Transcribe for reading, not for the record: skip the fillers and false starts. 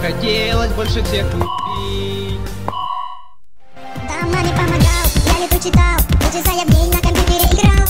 хотелось больше всех убить. Да, маме помогал, я лету читал, 3 часа я в день на компьютере играл.